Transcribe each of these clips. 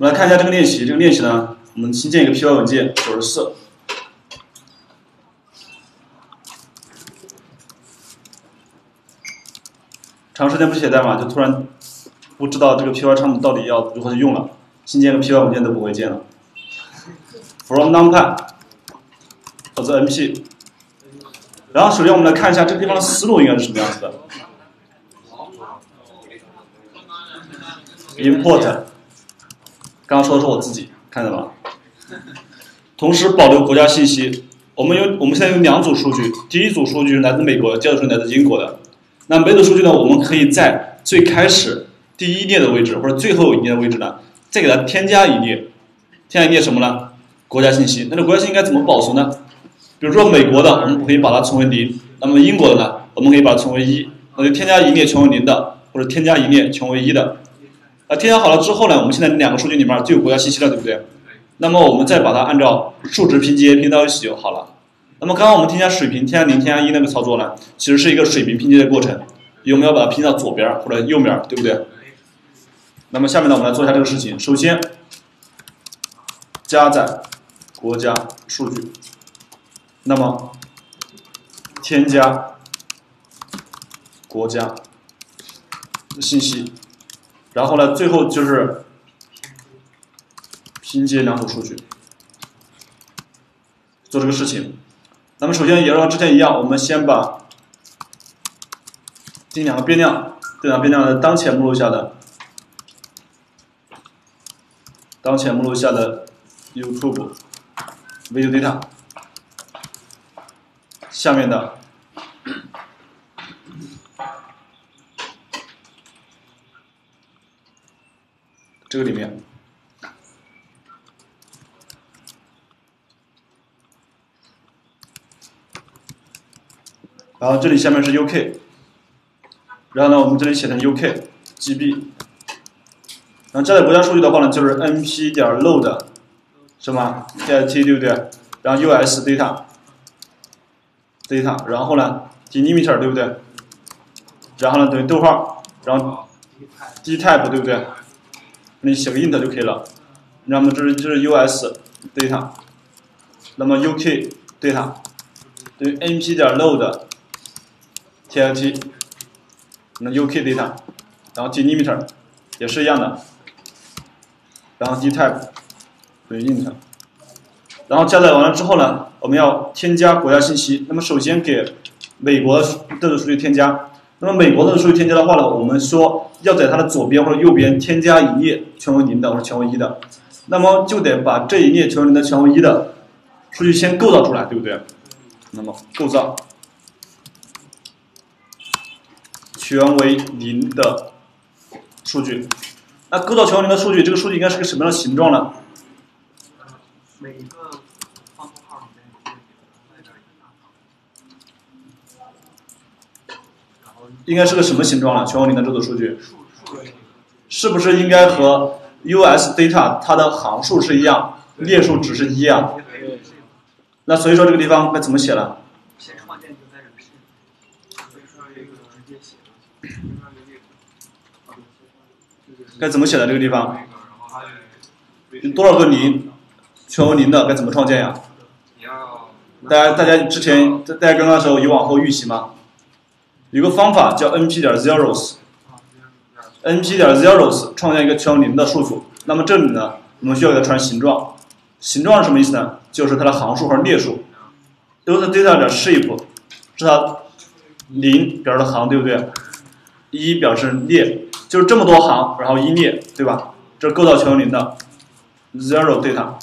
我们来看一下这个练习，呢，我们新建一个 Py 文件94。长时间不写代码，就突然不知道这个 Py 项目到底要如何去用了，新建一个 Py 文件都不会建了。From numpy 或者 np。然后首先我们来看一下这个地方的思路应该是什么样子的。import 刚刚说的是我自己，看到吧？同时保留国家信息。我们现在有两组数据，第一组数据是来自美国，第二组是来自英国的。那每组数据呢，我们可以在最开始第一列的位置或者最后一列的位置呢，再给它添加一列，什么呢？国家信息。那这国家信息应该怎么保存呢？比如说美国的，我们可以把它存为0；那么英国的呢，我们可以把它存为1。那就添加一列全为0的，或者添加一列全为1的。添加好了之后呢，我们现在两个数据里面就有国家信息了，对不对？那么我们再把它按照数值拼接拼到一起就好了。那么刚刚我们添加水平、添加0、添加1那个操作呢，其实是一个水平拼接的过程，因为我们要把它拼到左边或者右边，对不对？那么下面呢，我们来做一下这个事情。首先，加载国家数据，那么添加国家信息。然后呢，最后就是拼接两组数据，做这个事情。咱们首先也要像之前一样，我们先把定两个变量，在当前目录下的 YouTube video data 下面的。这个里面，然后这里下面是 UK， 然后呢，我们这里写成 UK GB， 然后加载国家数据的话呢，就是 np 点 load 什么 data 对不对？然后 US data， 然后呢 delimiter 对不对？然后呢等于逗号，然后 dtype 对不对？你写个 int 就可以了。那么这是 US data， 那么 UK data 对于 np 点 load tlt， 那 UK data， 然后 delimiter 也是一样的，然后 dtype 对于 int， 然后加载完了之后呢，我们要添加国家信息。那么首先给美国这个数据添加。那么美国的数据添加的话呢，我们说要在它的左边或者右边添加一列全为0的或者全为1的，那么就得把这一列全为0的、全为1的数据先构造出来，对不对？那么构造全为0的数据，那构造全为0的数据，这个数据应该是个什么样的形状呢？每一个方括号。应该是个什么形状啊？全为0的这组数据，是不是应该和 US data 它的行数是一样，列数值是一啊？那所以说这个地方该怎么写了？该怎么写的这个地方？多少个0？全为0的该怎么创建呀？大家之前刚刚的时候有往后预习吗？有个方法叫 np 点 zeros，np 点 zeros 创建一个全为0的数组。那么这里呢，我们需要给它传形状。形状是什么意思呢？就是它的行数和列数。usData 点 shape 是它0表示的行，对不对？1表示列，就是这么多行，然后1列，对吧？这是构造全为0的 zero data。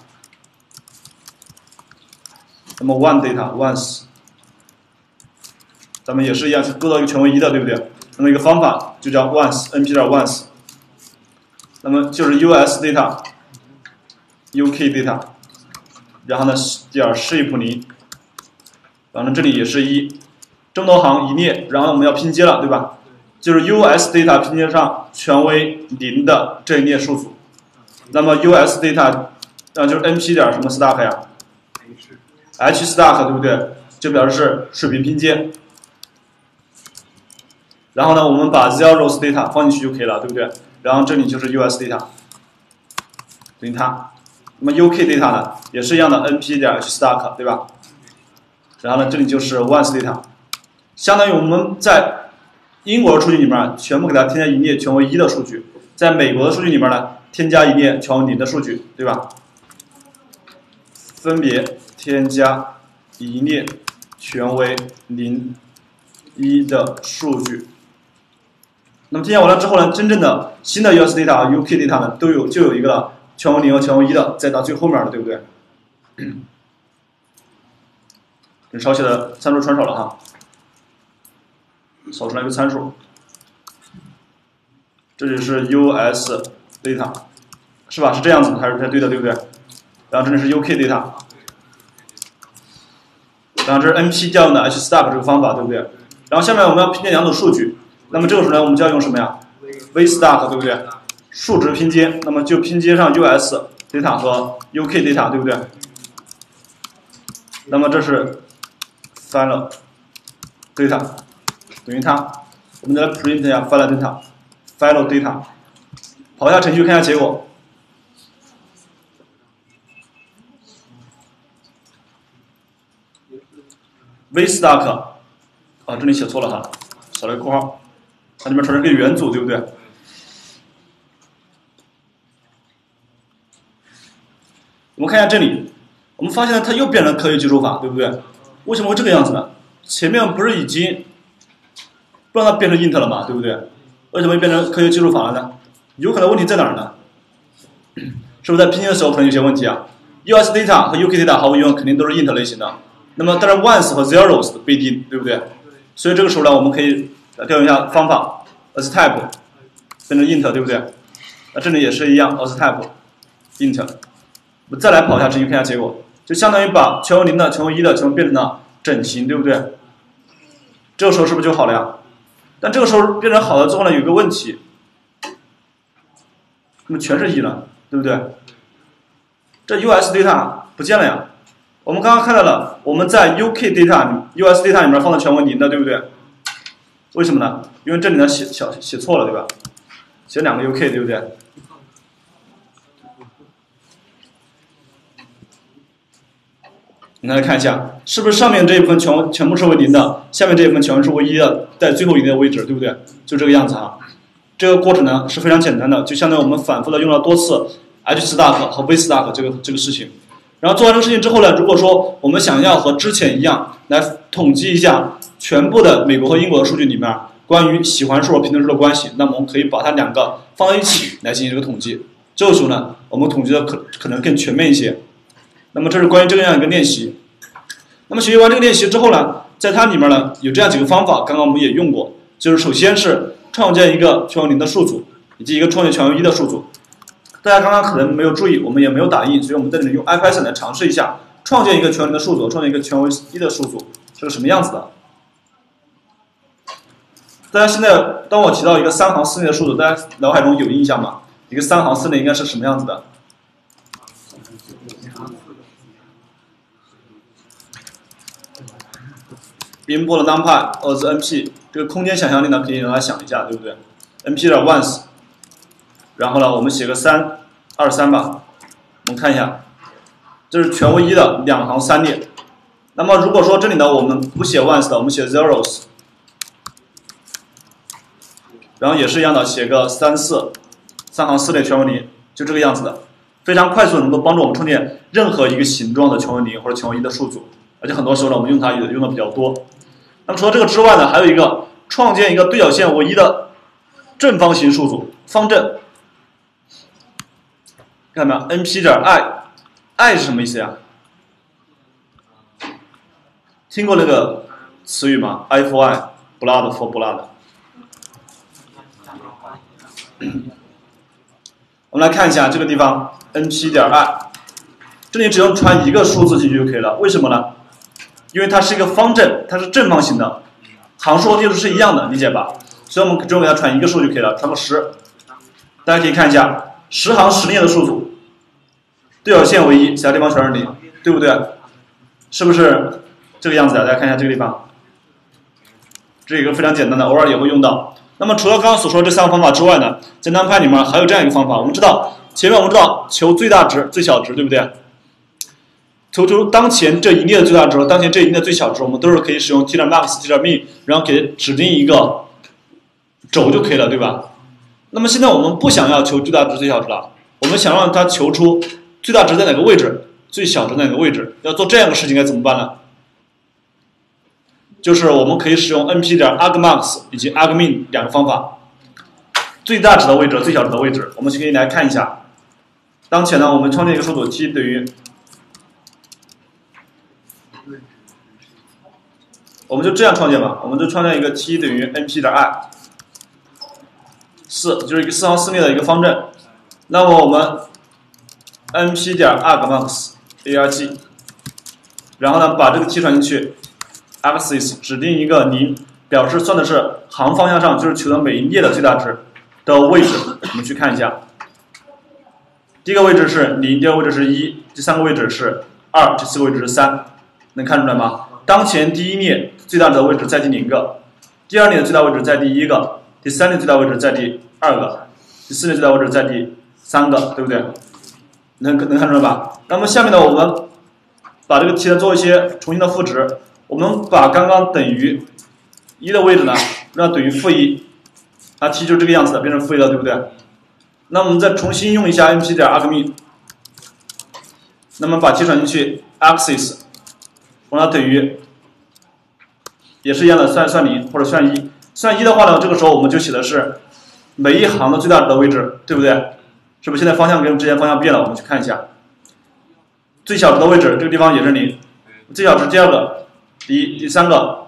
那么 one data ones。咱们也是一样，去构造一个全为1的，对不对？那么一个方法就叫 ones np 点 ones， 那么就是 US data UK data， 然后呢点 shape 0，反正这里也是1，这么多行一列，然后我们要拼接了，对吧？就是 US data 拼接上全为0的这一列数组。那么 US data 就是 np 点什么 stack 呀 ？h stack 对不对？就表示水平拼接。然后呢，我们把 zeros data 放进去就可以了，对不对？然后这里就是 US data， data。那么 UK data 呢，也是一样的 np 点 hstack， 对吧？然后呢，这里就是 ones data， 相当于我们在英国的数据里面全部给它添加一列全为一的数据，在美国的数据里面呢，添加一列全为零的数据，对吧？分别添加一列全为零、一的数据。那么添加完了之后呢，真正的新的 US data、UK data 呢，就有一个全为零和全为一的，再到最后面的，对不对？给少写的参数传少了哈，少出来一个参数，这就是 US data， 是吧？是这样子还是才对的，对不对？然后这里是 UK data， 然后这是 NP 调用的 hstack 这个方法，对不对？然后下面我们要拼接两组数据，那么这个时候呢，我们就要用什么呀 ？vstack 对不对？数值拼接，那么就拼接上 US data 和 UK data 对不对？那么这是 final data 等于它，我们再来 print 一下 final data，final data， 跑一下程序看一下结果。vstack 啊，这里写错了哈，少了一个括号，它里面传成一个元组，对不对？我们看一下这里，我们发现了它又变成科学技术法，对不对？为什么会这个样子呢？前面不是已经不让它变成 int 了嘛，对不对？为什么变成科学技术法了呢？有可能问题在哪儿呢？是不是在拼接的时候可能有些问题啊 ？US data 和 UK data 毫无疑问肯定都是 int 类型的。那么，但是 ones 和 zeros 不一定，对不对？所以这个时候呢，我们可以调用一下方法 astype 变成 int， 对不对？那这里也是一样 astype int。我们再来跑一下程序，看一下结果，就相当于把全为零的、全为一的全部变成了整形，对不对？这个时候是不是就好了呀？但这个时候变成好了之后呢，有个问题，那么全是一了，对不对？这 US data 不见了呀。我们刚刚看到了，我们在 UK data、US data 里面放的全为零的，对不对？为什么呢？因为这里呢写错了，对吧？写两个 UK， 对不对？你来看一下，是不是上面这一部分全部是为零的，下面这一部分全部是为一的，在最后一个位置，对不对？就这个样子啊。这个过程呢是非常简单的，就相当于我们反复的用了多次 hstack 和 vstack 这个事情。然后做完这个事情之后呢，如果说我们想要和之前一样来统计一下全部的美国和英国的数据里面关于喜欢数和平等数的关系，那么我们可以把它两个放在一起来进行这个统计。这个时候呢，我们统计的可能更全面一些。那么这是关于这样一个练习。那么学习完这个练习之后呢，在它里面呢有这样几个方法，刚刚我们也用过，就是首先是创建一个全为零的数组，以及一个创建全为一的数组。大家刚刚可能没有注意，我们也没有打印，所以我们在这里用 IPython 来尝试一下创建一个全为零的数组，创建一个全为一的数组，这是什么样子的？大家现在当我提到一个三行四内的数组，大家脑海中有印象吗？一个三行四内应该是什么样子的？import numpy as np， 这个空间想象力呢，可以让大家想一下，对不对 ？np 点 ones。然后呢，我们写个323吧。我们看一下，这是全为一的两行三列。那么如果说这里呢，我们不写 ones 的，我们写 zeros。然后也是一样的，写个34，三行四列全为零，就这个样子的，非常快速能够帮助我们创建任何一个形状的全为零或者全为一的数组。而且很多时候呢，我们用它也用的比较多。那么除了这个之外呢，还有一个创建一个对角线为一的正方形数组方阵。看到没有 ？np 点 i，i 是什么意思呀？听过那个词语吗 ？i for i，blood for blood。我们来看一下这个地方 ，np 点 i， 这里只用传一个数字进去就可以了。为什么呢？因为它是一个方阵，它是正方形的，行数和定数是一样的，理解吧？所以我们只用给它传一个数就可以了，传个10。大家可以看一下。10行10列的数组，对角线为一，其他地方全是零，对不对？是不是这个样子啊？大家看一下这个地方，这是一个非常简单的，偶尔也会用到。那么除了刚刚所说的这三个方法之外呢，在NumPy里面还有这样一个方法。我们知道，前面我们知道求最大值、最小值，对不对？求出当前这一列的最大值和当前这一列的最小值，我们都是可以使用 t.max、t.min， 然后给指定一个轴就可以了，对吧？那么现在我们不想要求最大值、最小值了，我们想让它求出最大值在哪个位置，最小值在哪个位置。要做这样的事情该怎么办呢？就是我们可以使用 np.argmax 以及 argmin 两个方法，最大值的位置、最小值的位置，我们可以来看一下。当前呢，我们创建一个搜索梯，对于我们就这样创建吧，我们就创建一个 t 等于 np.i 4，就是一个4行4列的一个方阵。那么我们 np.argmax arg， 然后呢把这个 t 传进去 axis 指定一个零，表示算的是行方向上，就是求的每一列的最大值的位置。我们去看一下，第一个位置是0，第二个位置是1，第三个位置是2，第四个位置是3，能看出来吗？当前第一列最大值的位置在第0个，第二列的最大位置在第1个，第三列最大位置在第2个，第四列最大位置在第3个，对不对？能看出来吧？那么下面呢，我们把这个题呢做一些重新的赋值，我们把刚刚等于1的位置呢让它等于-1，那 t 就是这个样子的，变成-1了，对不对？那我们再重新用一下 np.argmin， 那么把 t 转进去 axis。我让它等于，也是一样的，算0或者算1。算1的话呢，这个时候我们就写的是每一行的最大值的位置，对不对？是不是现在方向跟之前方向变了？我们去看一下，最小值的位置这个地方也是0，最小值第二个、第1、第三个、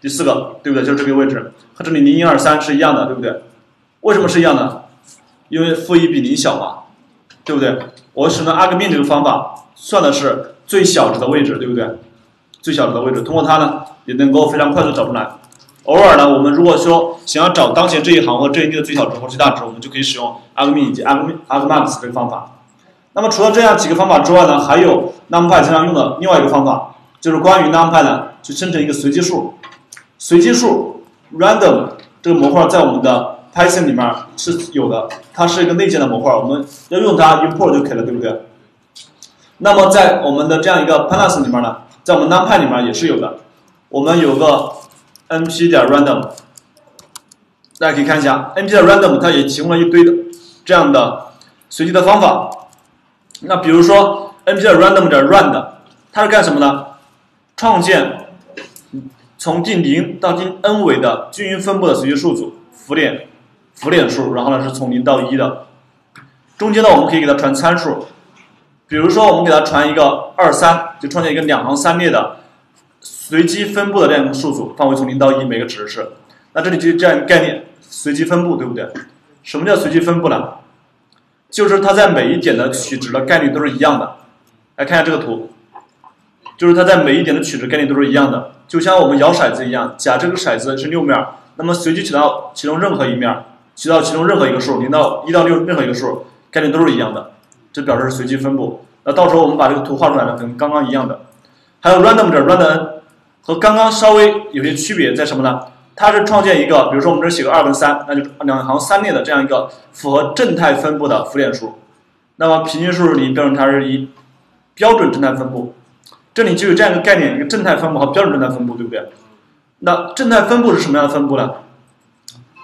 第四个，对不对？就是这个位置和这里0、1、2、3是一样的，对不对？为什么是一样的？因为-1比0小嘛，对不对？我使用 argmin 这个方法算的是最小值的位置，对不对？最小值的位置，通过它呢也能够非常快速找出来。偶尔呢，我们如果说想要找当前这一行或这一列的最小值或最大值，我们就可以使用 argmin 以及 argmax 这个方法。那么除了这样几个方法之外呢，还有 numpy 经常用的另外一个方法，就是关于 numpy 呢去生成一个随机数。随机数 random 这个模块在我们的 Python 里面是有的，它是一个内建的模块，我们要用它 import 就可以了，对不对？那么在我们的这样一个 pandas 里面呢，在我们 numpy 里面也是有的，我们有个 np.random， 大家可以看一下 np.random 它也提供了一堆的这样的随机的方法。那比如说 np.random.rand 它是干什么呢？创建从第0到第 n 尾的均匀分布的随机数组浮点数，然后呢是从0到1的，中间呢我们可以给它传参数。比如说，我们给它传一个2、3，就创建一个两行3列的随机分布的这样一个数组，范围从0到1，每个指示。那这里就是这样一个概念，随机分布，对不对？什么叫随机分布呢？就是它在每一点的取值的概率都是一样的。来看一下这个图，就是它在每一点的取值概率都是一样的，就像我们摇骰子一样，假这个骰子是6面，那么随机取到其中任何一面，取到其中任何一个数，0到1到6任何一个数，概率都是一样的。这表示是随机分布。那到时候我们把这个图画出来呢，跟刚刚一样的。还有 random.randn 和刚刚稍微有些区别在什么呢？它是创建一个，比如说我们这写个2跟3，那就是两行3列的这样一个符合正态分布的浮点数。那么平均数是0，标准差是1，标准正态分布。这里就有这样一个概念，一个正态分布和标准正态分布，对不对？那正态分布是什么样的分布呢？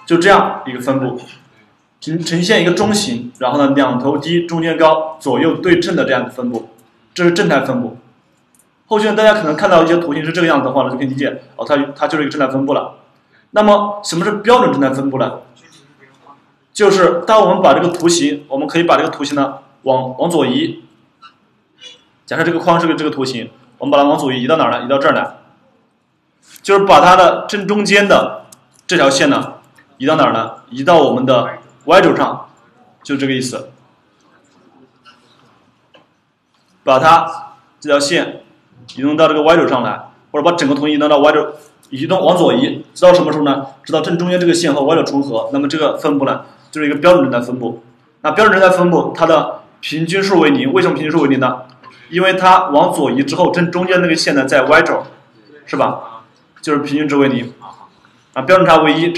就这样一个分布。呈现一个中型，然后呢两头低中间高左右对称的这样的分布，这是正态分布。后续大家可能看到一些图形是这个样子的话呢，就可以理解哦，它就是一个正态分布了。那么什么是标准正态分布呢？就是当我们把这个图形，我们可以把这个图形呢往左移，假设这个框是个这个图形，我们把它往左移，移到哪儿呢？移到这儿来，就是把它的正中间的这条线呢移到哪儿呢？移到我们的y 轴上，就这个意思。把它这条线移动到这个 y 轴上来，或者把整个图移动到 y 轴，移动往左移，直到什么时候呢？直到正中间这个线和 y 轴重合。那么这个分布呢，就是一个标准正态分布。那标准正态分布它的平均数为0，为什么平均数为0呢？因为它往左移之后，正中间那个线呢在 y 轴，是吧？就是平均值为0。啊，标准差为1，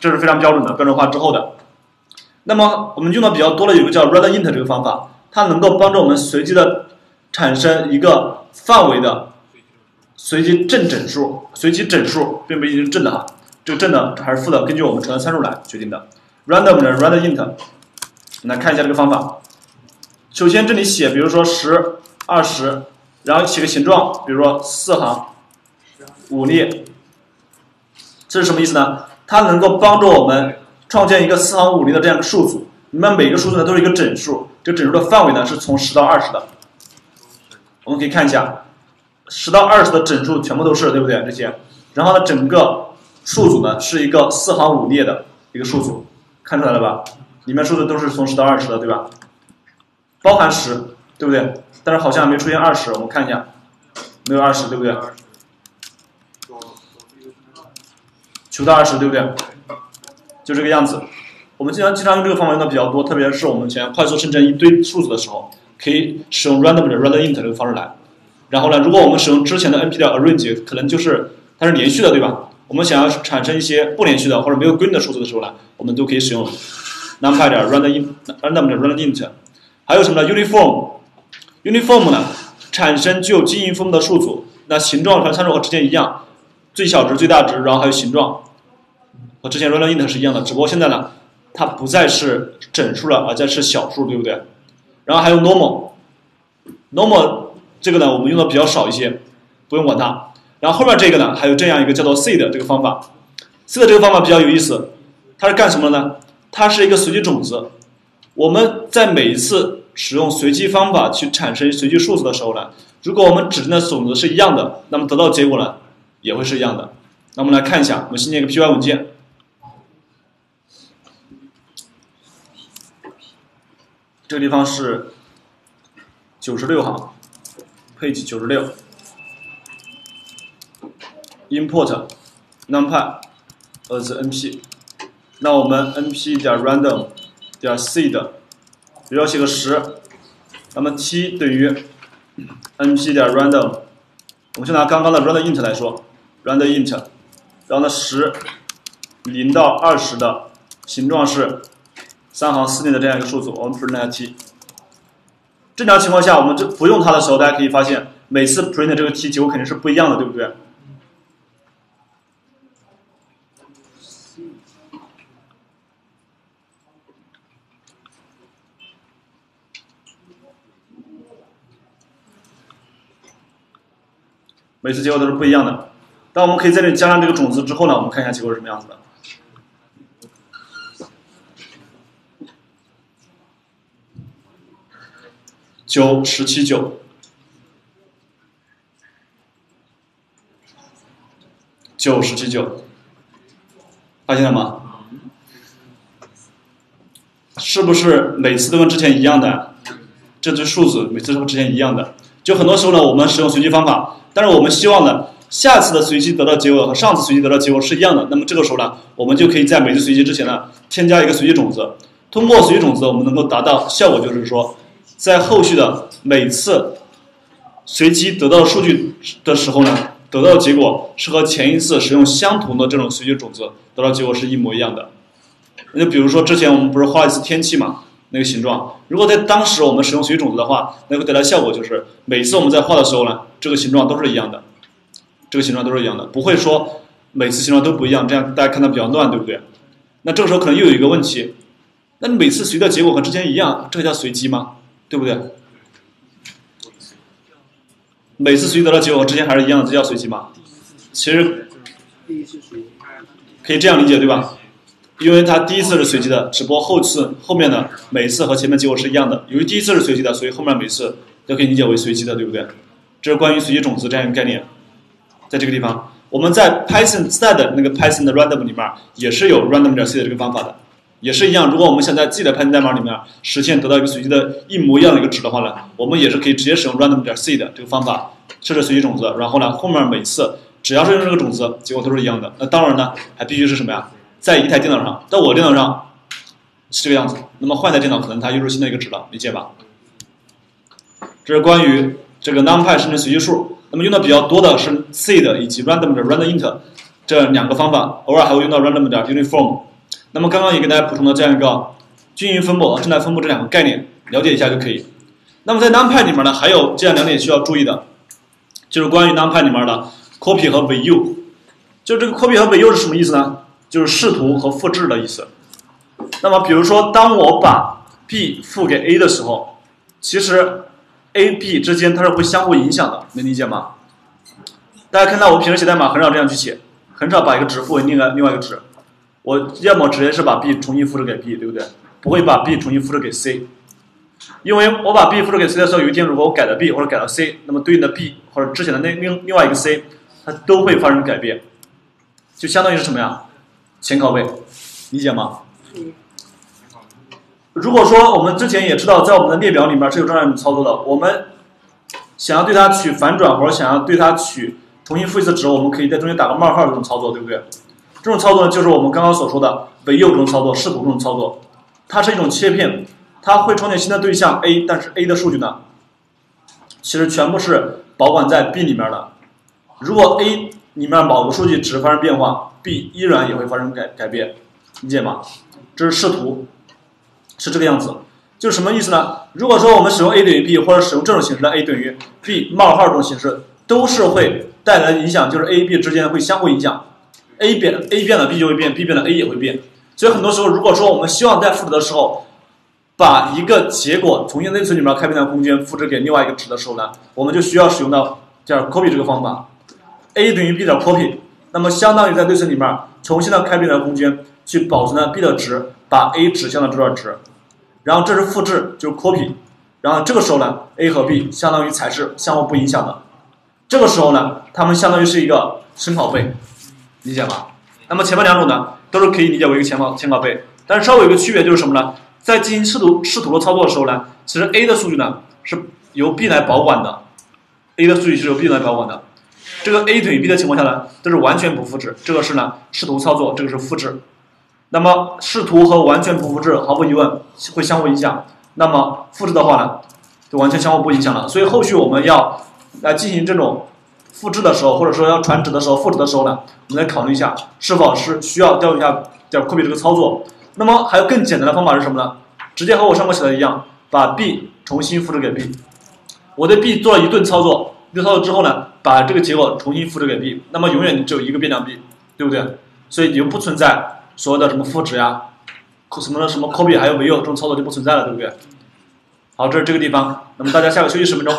这是非常标准的，标准化之后的。那么我们用的比较多的有一个叫 randint 这个方法，它能够帮助我们随机的产生一个范围的随机整数，并不一定是正的哈，这个正的还是负的，根据我们乘的参数来决定的。random 的 randint， 我们来看一下这个方法。首先这里写，比如说10、20，然后写个形状，比如说4行5列，这是什么意思呢？它能够帮助我们创建一个4行5列的这样一个数组，那么每个数字呢都是一个整数，这个整数的范围呢是从10到20的。我们可以看一下，10到20的整数全部都是，对不对？这些，然后呢，整个数组呢是一个4行5列的一个数组，看出来了吧？里面数字都是从10到20的，对吧？包含10，对不对？但是好像没出现20，我们看一下，没有20，对不对？求到20，对不对？就这个样子，我们经常用这个方法用的比较多，特别是我们想要快速生成一堆数字的时候，可以使用 random 的 randint 这个方式来。然后呢，如果我们使用之前的 NP 的 arrange， 可能就是它是连续的，对吧？我们想要产生一些不连续的或者没有规定的数字的时候呢，我们都可以使用 numpy 的 random 的 randint。还有什么呢 ？uniform 呢，产生具有经营分布的数组，那形状和参数和之前一样，最小值、最大值，然后还有形状。和之前 randint 是一样的，只不过现在呢，它不再是整数了，而再是小数，对不对？然后还有 normal 这个呢，我们用的比较少一些，不用管它。然后后面这个呢，还有这样一个叫做 seed 的这个方法 ，seed 这个方法比较有意思，它是干什么呢？它是一个随机种子。我们在每一次使用随机方法去产生随机数字的时候呢，如果我们指定的种子是一样的，那么得到结果呢也会是一样的。那我们来看一下，我们新建一个 py 文件。这个地方是96行，配置96 import numpy as np， 那我们 np 点 random 点 seed， 比如写个10，那么 t 等于 np 点 random， 我们就拿刚刚的 randint 来说 randint， 然后呢10 0到20的形状是3行4列的这样一个数组，我们 print 它 t。 正常情况下，我们不用它的时候，大家可以发现每次 print 这个 t 结果肯定是不一样的，对不对？每次结果都是不一样的。但我们可以在这里加上这个种子之后呢，我们看一下结果是什么样子的。9 17 9 9 17 9，发现了吗？是不是每次都跟之前一样的？这只数字每次都跟之前一样的。就很多时候呢，我们使用随机方法，但是我们希望呢，下次的随机得到结果和上次随机得到结果是一样的。那么这个时候呢，我们就可以在每次随机之前呢，添加一个随机种子。通过随机种子，我们能够达到效果，就是说，在后续的每次随机得到数据的时候呢，得到的结果是和前一次使用相同的这种随机种子得到结果是一模一样的。那就比如说之前我们不是画一次天气嘛，那个形状，如果在当时我们使用随机种子的话，那个得到效果就是每次我们在画的时候呢，这个形状都是一样的，这个形状都是一样的，不会说每次形状都不一样，这样大家看到比较乱，对不对？那这个时候可能又有一个问题，那你每次随的结果和之前一样，这个叫随机吗？对不对？每次随机得到结果之前还是一样的，这叫随机吗？其实可以这样理解，对吧？因为它第一次是随机的，只不过后面的每次和前面结果是一样的。由于第一次是随机的，所以后面每次都可以理解为随机的，对不对？这是关于随机种子这样一个概念。在这个地方，我们在 Python 自带的那个 Python 的 random 里面也是有 random.c 的这个方法的。也是一样，如果我们想在自己的 Python 代码里面实现得到一个随机的一模一样的一个值的话呢，我们也是可以直接使用 random.seed 的这个方法设置随机种子，然后呢，后面每次只要是用这个种子，结果都是一样的。那当然呢，还必须是什么呀？在一台电脑上，在我电脑上是这个样子，那么换一台电脑可能它又是新的一个值了，理解吧？这是关于这个 numpy 生成随机数。那么用的比较多的是 seed 以及 random.randint 这两个方法，偶尔还会用到 random.uniform。那么刚刚也给大家补充了这样一个均匀分布和正态分布这两个概念了解一下就可以。那么在 NumPy 里面呢，还有这样两点需要注意的，就是关于 NumPy 里面的 copy 和 view。就这个 copy 和 view 是什么意思呢？就是视图和复制的意思。那么比如说，当我把 b 赋给 a 的时候，其实 a、b 之间它是会相互影响的，能理解吗？大家看到我平时写代码很少这样去写，很少把一个值赋给另外一个值，我要么直接是把 b 重新复制给 b， 对不对？不会把 b 重新复制给 c， 因为我把 b 复制给 c 的时候，有一天如果我改了 b 或者改了 c， 那么对应的 b 或者之前的另外一个 c， 它都会发生改变。就相当于是什么呀？前拷贝，理解吗？如果说我们之前也知道，在我们的列表里面是有这样一种操作的，我们想要对它取反转或者想要对它取重新复制值，我们可以在中间打个冒号这种操作，对不对？这种操作就是我们刚刚所说的view这种操作、视图这种操作，它是一种切片，它会创建新的对象 a， 但是 a 的数据呢，其实全部是保管在 b 里面的。如果 a 里面某个数据值发生变化 ，b 依然也会发生改变，理解吗？这是视图，是这个样子。就是什么意思呢？如果说我们使用 a 等于 b 或者使用这种形式的 a 等于 b 冒号这种形式，都是会带来的影响，就是 a、b 之间会相互影响 ，a 变了 b 就会变 ，b 变了 a 也会变。所以很多时候，如果说我们希望在复制的时候，把一个结果重新在存里面开辟的空间复制给另外一个值的时候呢，我们就需要使用到这样 copy 这个方法。a 等于 b 的 copy， 那么相当于在对称里面重新的开辟一条空间，去保存了 b 的值，把 a 指向了这段值，然后这是复制，就是 copy， 然后这个时候呢 ，a 和 b 相当于才是相互不影响的，这个时候呢，它们相当于是一个生拷贝，理解吗？那么前面两种呢，都是可以理解为一个前拷贝，但是稍微有一个区别就是什么呢？在进行视图的操作的时候呢，其实 a 的数据呢是由 b 来保管的 ，a 的数据是由 b 来保管的。这个 a 等于 b 的情况下呢，这是完全不复制，这个是呢视图操作，这个是复制。那么视图和完全不复制毫无疑问会相互影响，那么复制的话呢，就完全相互不影响了。所以后续我们要来进行这种复制的时候，或者说要传值的时候、赋值的时候呢，我们来考虑一下是否是需要调用一下点 copy 这个操作。那么还有更简单的方法是什么呢？直接和我上面写的一样，把 b 重新复制给 b。我对 b 做了一顿操作。这操作之后呢，把这个结果重新复制给 b， 那么永远只有一个变量 b， 对不对？所以就不存在所有的什么赋值呀、什么 copy 还有view这种操作就不存在了，对不对？好，这是这个地方。那么大家下个休息10分钟。